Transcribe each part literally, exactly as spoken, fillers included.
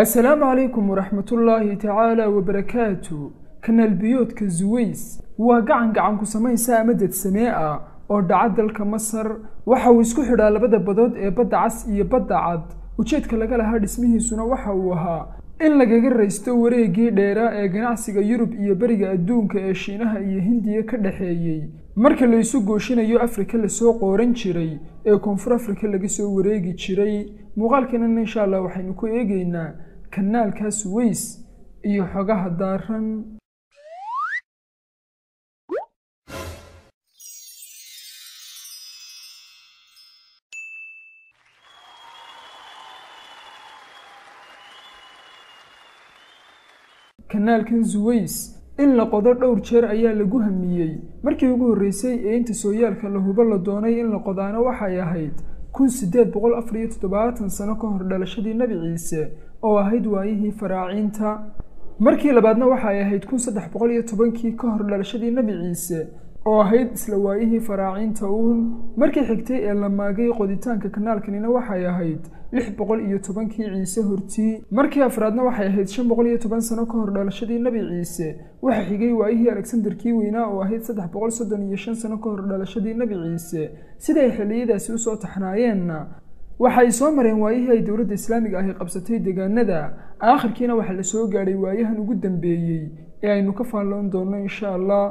السلام عليكم ورحمة الله تعالى وبركاته. كنا البيوت كزويس وقعن قعن كسمين ساعة مدة سماء أو دعاد دلك مصر وحاو يسكوحر على بدأ بدود إيه بدأ عس إيه بدأ عد وشيت كلاقا لهاد اسمه سنة وحاوها إن لقا قرر يستوريقي ديرا إيه قناعسيقا يوروب إيه بريقا الدونك إيه شينها إيه هندية كدحيي marka la isu gooshinayo Afrika la soo qooran jiray ee Koonfur Afrika laga soo wareegi jiray muqaalkan insha Allah waxaynu ku eegaynaa kanaalka Suways iyo xogaha daaran kanaalkan Suways in la qodar dhowr jeer ayaa lagu hamiyay markii ugu horeysay ee inta sooyaalka la hubo la doonay in la qodaana waxay ahayd ألف وثمانمائة وأربعة وثمانين sano ka hor dhalashadii Nabi Ciise oo ahayd waayihii faraacinta markii labaadna waxay ahayd ألف وثلاثمائة وثمانية وعشرين ka hor dhalashadii Nabi Ciise oo ahayd isla waayihii faraacinta uun markii xigtay ee la maagay qoditaanka kanaalkanina waxay ahayd ألف وثلاثمائة وعشرين Ciise hortii markii afraadna waxay ahayd خمسمائة وعشرين sano ka hor dhalashadii Nabi Ciise waxa xigay waayihii Alexander kii weynaa oo ahayd ثلاثمائة وخمسة وثلاثين sano ka hor dhalashadii Nabi Ciise siday xiliyadaasi u soo taxnaayeenna waxay soo mareen waayihii dawladda Islaamiga ah ee qabsatay deegaanada aakhirkiina waxa la soo gaaray waayahan ugu dambeeyay ee aynu ka faalan doono insha Allah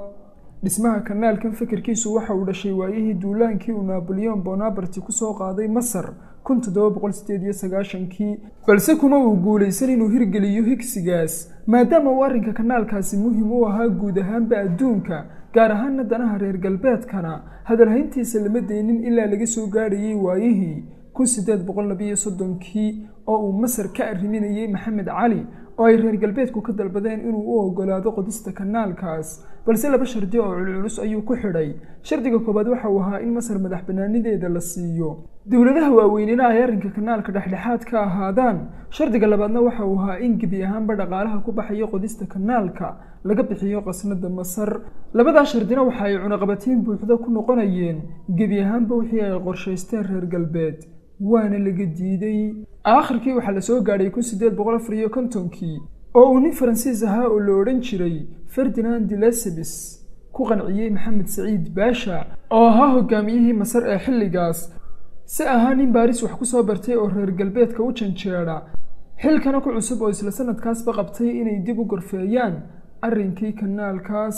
دسمها كنال كان فكر كيسو وحا ودشي وايهي دولان كي ونابليون بونابرتي كسو قاضي مصر كنت دوب قول ستيديا ساقاشن كي فلسكما وقولي سنينو هرقليو هيك سيقاس ما دام وارنكا كنال كاسي مهم وها قودهان بأدونكا قارهان ندانها ريرقلبات كانا هادا الهينتي سلمدينين إلا لقيسو قاريي وايهي كون سيداد بقول نبي صدن كي أو مصر كأرهمين يي محمد علي أي ريرقلبات كو كدل بدين إنو أو قولادو قدستا كنال كاس balse laba shardi oo culus ayuu ku xidhay shardiga koobaad waxa uu ahaa in Masar madax banaanideeda la siiyo dawladaha waaweynina ay arrinka kanaalka dhaxdhaxaad ka ahaadaan shardiga labaadna waxa uu ahaa in gebi ahaanba dhaqaalaha ku baxayo qodista kanaalka laga bixiyo qasnada Masar labada shardina waxa ay cunaqabatiin buuxda ku noqonayeen gebi ahaanba wixii ay qorshaysteen reer galbeed waana laga diiday aakhirkii waxa la soo gaaray ألف وثمانمائة وأربعة وخمسين oo nin Faransiis ah oo loo oran jiray Ferdinand de Lesseps ku qanciyay Maxamed Saciid Baasha oo ahaa hogaamiyihii Masar ee xilligaas si ahaan in Paris wax ku soo bartay oo reer galbeedka u janjeera xilkana ku cusub oo isla sanadkaas ba qabtay inay dib u gorfeeyaan arrinkii kanaalkaas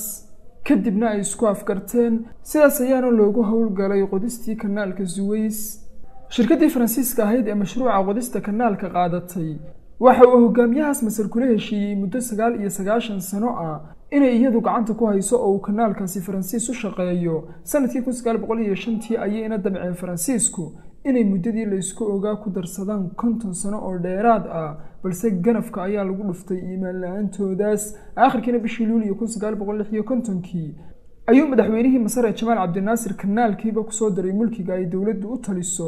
kadibna ay isku afkarteen sidaas ayaana loogu hawlgalay qodistii kanaalka Suways shirkaddii Faransiiska ahayd ee mashruuca qodista kanaalka qaadatay waxa uu hogaamiyahaas Masar kula heshiiyay muddo تسعة وتسعين sano ah inay iyadu gacanta ku hayso oo kanaalkaasi Faransiis u shaqeeyo sanadkii ألف وتسعمائة وخمسة وخمسين ayayna damceen Faransiisku inay muddadii la isku ogaa ku darsadaan konton sano oo dheeraad ah balse ganafka ayaa lagu dhuftay iimaan la'aantoodaas aakhirkiina bishii Luulyo ألف وتسعمائة وستة وخمسين ayuu madaxweynihii Masar ee Jamaal Cabdinaasir kanaalkiiba ku soo daray mulkiga ay dawladdu u taliso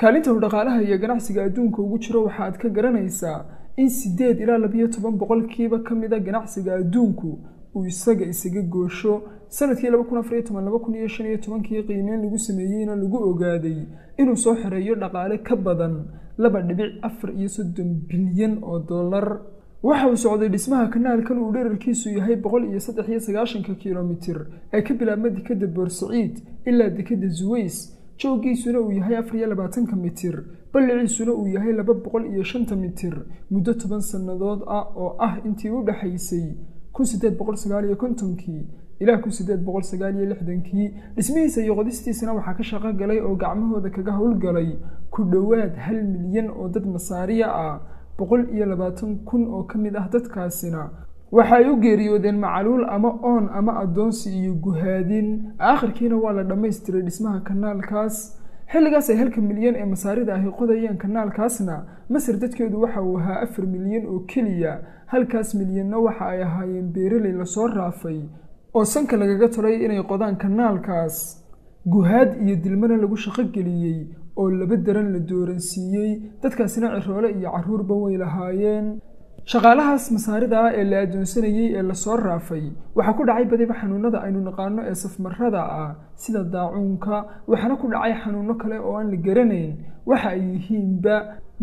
kaalinta dhaqaalaha iyo ganacsiga adduunka ugu jiro waxaad ka garanaysaa in ثمانية ila اثنين وعشرين boqol kiiba kamida ganacsiga adduunku uu isaga isaga goosho sanadkii ألف وأربعة وثمانين ألف وخمسة وخمسين qiimeyn lagu sameeyayna lagu ogaaday inuu soo xareeyo dhaqaale ka badan أربعة فاصلة أربعة وستين bilyan oo dollar waxa uu socday dhismaha kanaalkan uu dhererkiisu yahay boqol iyo saddex iyo sagaashan kiiloomitir ee ka bilaabmay dekedda Boorsaciid ilaa dekedda Suways شوقي سنة وياهي أفريا لباتن كمتر بلعي سنة وياهي لبابقل إيا شنت متر مدة تبان سنضاد آه أو آه انتي وبدا حيسي كون سداد بقل سقاليا كنتنكي إلا كون سداد بقل سقاليا لحدنكي اسمي سيغدستي سنة وحاكا شاقا قلي أو قعمه دكاقا هولقلي كدواد هل مليان أو داد مساريا آه بقل إيا لباتن كن أو كميد أهدادكا سنة waxa uu geeriyoodeen macluul ama oon ama adoonsi iyo guhaadin aakhirkiina waa la dhameystay dhismaha kanaalkaas xilligaas ay halka milyan ee masaarida ay qodayeen kanaalkaasna Masar dadkeedu waxa uu ahaa afar milyan oo kaliya halkaas milyanna waxa ay ahaayeen beeraley la soo raafay oo sanka lagaga toray inay qodaan kanaalkaas guhaad iyo dilmana lagu shaqo galiyay oo laba daran la dooransiiyay dadkaasina ciroole iyo caruurba way lahaayeen shaqaalahaas masaarida ee la adoonsanayay ee la soo raafay waxa ku dhacay badayba xanuunada aynu naqaano ee safmarada ah sida daacuunka waxana ku dhacay xanuuno kale oo aan la garanayn waxa ay yihiin ba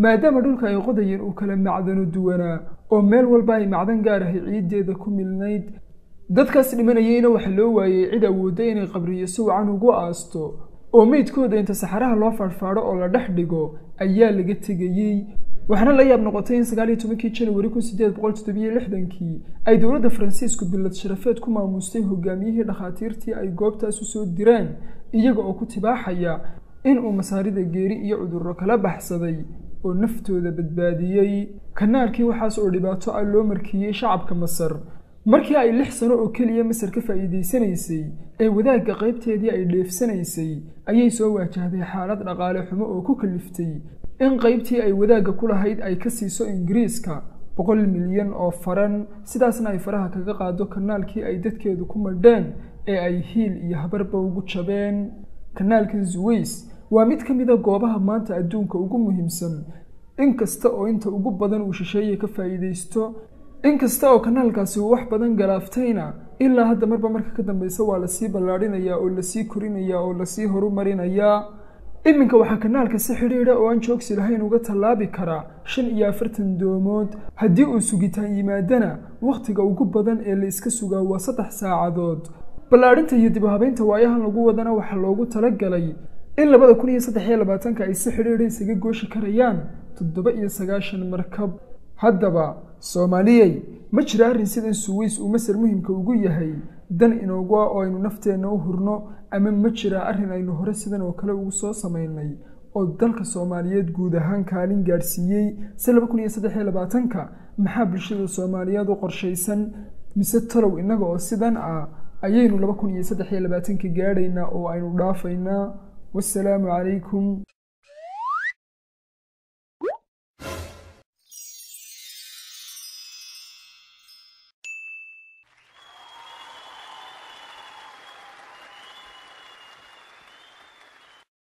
maadaama dhulka ay qodayeen oo kala macdano duwana oo meel walba ay macdan gaar ah ciideeda ku milnayd dadkaas dhimanayayna waxa loo waayay cid awooday inay qabriyo suucan ugu aasto oo meedkooda inta saxaraha loo farfaaro oo la dhex dhigo ayaa laga tagayay waxana la yaab noqotay in sagaal iyo toban January saddex boqol toddoba iyo lixdan ay dawladda Faransiisku bilad sharafeed ku maamustay hogaamiyihii dhaqaatiirtii ay goobtaas u soo direen iyaga oo ku tibaaxaya in uu masaarida geeri iyo cudurro kala baxsaday oo naftooda badbaadiyay kanaalkii waxaas oo dhibaato ah loo markiyay shacabka Masar markii ay lix sano oo kaliya Masar ka faa'iideysanaysay ee wadaagga qaybteedii ay dheefsanaysay ayay soo waajahday xaalad dhaqaale xumo oo ku kaliftay in qaybtii ay wadaagga ku lahayd ay ka siiso Ingiriiska boqol milyan oo faran sidaasna ay faraha kaga qaado kanaalkii ay dadkeedu ku madheen ee ay hiil iyo habarba ugu jabeen kanaalka Suez waa mid ka mid ah goobaha maanta adduunka ugu muhiimsan inkasta oo inta ugu badan uu shisheeye ka faa'iideysto inkasta oo kanaalkaasi wax badan galaaftayna ilaa hadda marba marka ka dambaysa waa la sii ballaarinaya oo la sii korinaya oo la sii horumarinaya iminka waxa kanaalka si xiriira oo aan joogsi lahayn uga talaabi kara shan iyo afartan doomood haddii uu sugitaan yimaadana waqtiga ugu badan ee la iska sugaa waa saddex saacadood ballaarinta iyo dib u habeynta waayahan lagu wadana waxa loogu talagalay in labada kun iyo saddex iyo labaatan ay si xiriira isaga gooshi karayaan toddoba iyo sagaashan markab haddaba Soomaaliyay ma jira arrin sidan Suwiis oo Masar muhiimka ugu yahay dan inoogu oo aynu nafteena u hurno ama ma jira arrin aynu hore sidan oo kale ugu soo sameeynay oo dalka Soomaaliyeed guud ahaan kaalin gaarsiiyay labada kun iyo saddex iyo labaatanka maxaa bulshada Soomaaliyeed u qorsheysan mise talow inaga oo sidan ah ayaynu labada kun iyo saddex iyo labaatanka gaarayna oo aynu dhaafayna wassalaamu calaykum